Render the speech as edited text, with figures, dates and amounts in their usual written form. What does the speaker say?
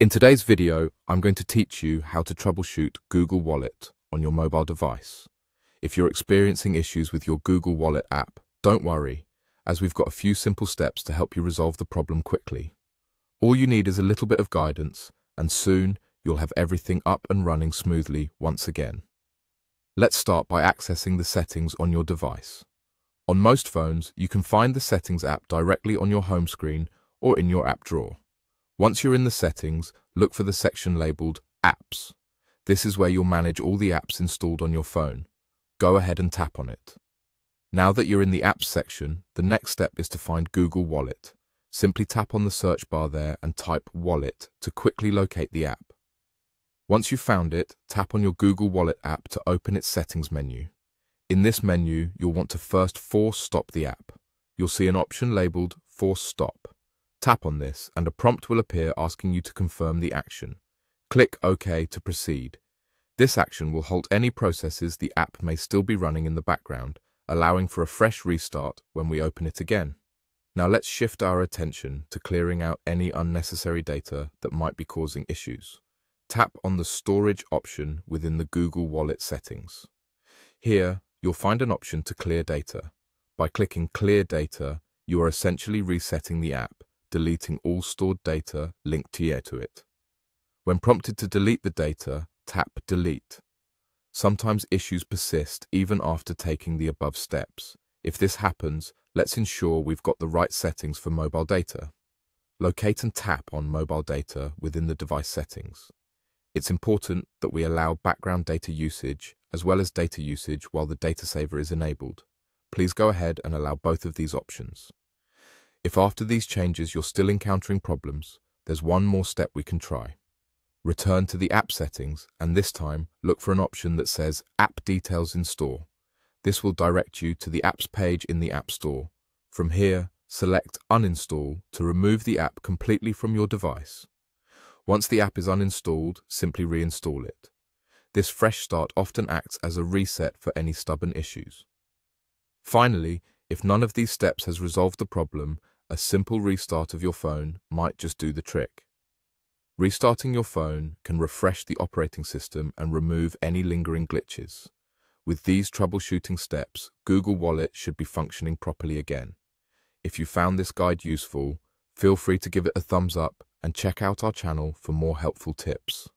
In today's video, I'm going to teach you how to troubleshoot Google Wallet on your mobile device. If you're experiencing issues with your Google Wallet app, don't worry, as we've got a few simple steps to help you resolve the problem quickly. All you need is a little bit of guidance, and soon you'll have everything up and running smoothly once again. Let's start by accessing the settings on your device. On most phones, you can find the Settings app directly on your home screen or in your app drawer. Once you're in the settings, look for the section labeled Apps. This is where you'll manage all the apps installed on your phone. Go ahead and tap on it. Now that you're in the Apps section, the next step is to find Google Wallet. Simply tap on the search bar there and type Wallet to quickly locate the app. Once you've found it, tap on your Google Wallet app to open its settings menu. In this menu, you'll want to first force stop the app. You'll see an option labeled Force Stop. Tap on this and a prompt will appear asking you to confirm the action. Click OK to proceed. This action will halt any processes the app may still be running in the background, allowing for a fresh restart when we open it again. Now let's shift our attention to clearing out any unnecessary data that might be causing issues. Tap on the Storage option within the Google Wallet settings. Here, you'll find an option to clear data. By clicking Clear Data, you are essentially resetting the app, deleting all stored data linked here to it. When prompted to delete the data, tap Delete. Sometimes issues persist even after taking the above steps. If this happens, let's ensure we've got the right settings for mobile data. Locate and tap on Mobile Data within the device settings. It's important that we allow background data usage as well as data usage while the data saver is enabled. Please go ahead and allow both of these options. If after these changes you're still encountering problems, there's one more step we can try. Return to the app settings and this time look for an option that says App Details in Store. This will direct you to the apps page in the App Store. From here, select Uninstall to remove the app completely from your device. Once the app is uninstalled, simply reinstall it. This fresh start often acts as a reset for any stubborn issues. Finally, if none of these steps has resolved the problem, a simple restart of your phone might just do the trick. Restarting your phone can refresh the operating system and remove any lingering glitches. With these troubleshooting steps, Google Wallet should be functioning properly again. If you found this guide useful, feel free to give it a thumbs up and check out our channel for more helpful tips.